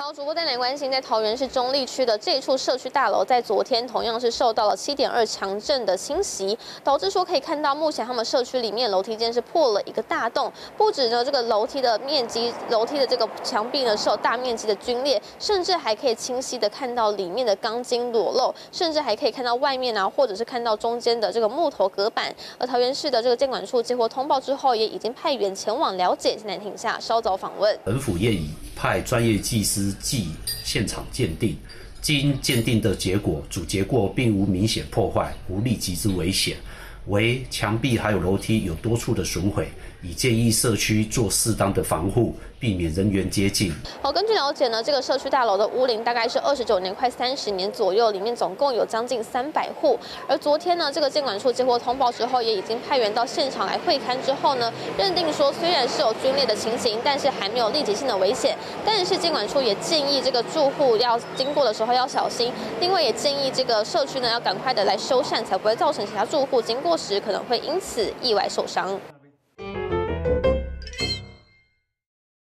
好，主播带来关心，在桃园市中立区的这处社区大楼，在昨天同样是受到了 7.2 强震的侵袭，导致说可以看到，目前他们社区里面楼梯间是破了一个大洞，不止呢这个楼梯的面积，楼梯的这个墙壁呢受大面积的皲裂，甚至还可以清晰的看到里面的钢筋裸露，甚至还可以看到外面啊，或者是看到中间的这个木头隔板。而桃园市的这个监管处接获通报之后，也已经派员前往了解。现在停下，稍早访问。本府业已派专业技师。 即现场鉴定，经鉴定的结果，主结构并无明显破坏，无立即之危险，唯墙壁还有楼梯有多处的损毁，以建议社区做适当的防护。 避免人员接近。好，根据了解呢，这个社区大楼的屋龄大概是29年、快30年左右，里面总共有将近300户。而昨天呢，这个监管处接获通报之后，也已经派员到现场来会勘之后呢，认定说虽然是有皲裂的情形，但是还没有立即性的危险。但是监管处也建议这个住户要经过的时候要小心，另外也建议这个社区呢要赶快的来修缮，才不会造成其他住户经过时可能会因此意外受伤。